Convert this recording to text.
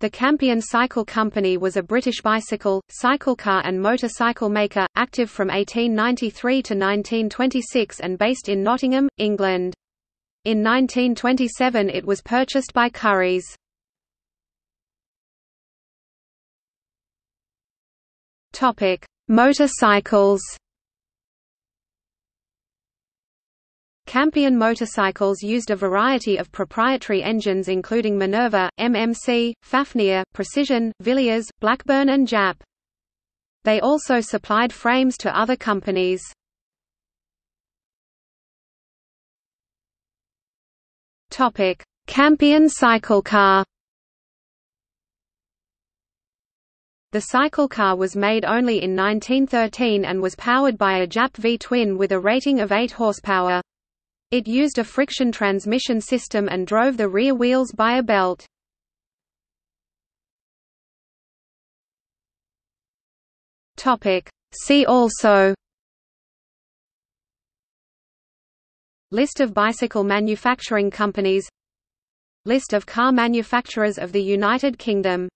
The Campion Cycle Company was a British bicycle, cyclecar and motorcycle maker, active from 1893 to 1926 and based in Nottingham, England. In 1927 it was purchased by Currys. Motorcycles. Campion motorcycles used a variety of proprietary engines including Minerva, MMC, Fafnir, Precision, Villiers, Blackburn and Jap. They also supplied frames to other companies. Campion cyclecar. The cyclecar was made only in 1913 and was powered by a Jap V-twin with a rating of 8 horsepower. It used a friction transmission system and drove the rear wheels by a belt. See also: List of bicycle manufacturing companies, List of car manufacturers of the United Kingdom.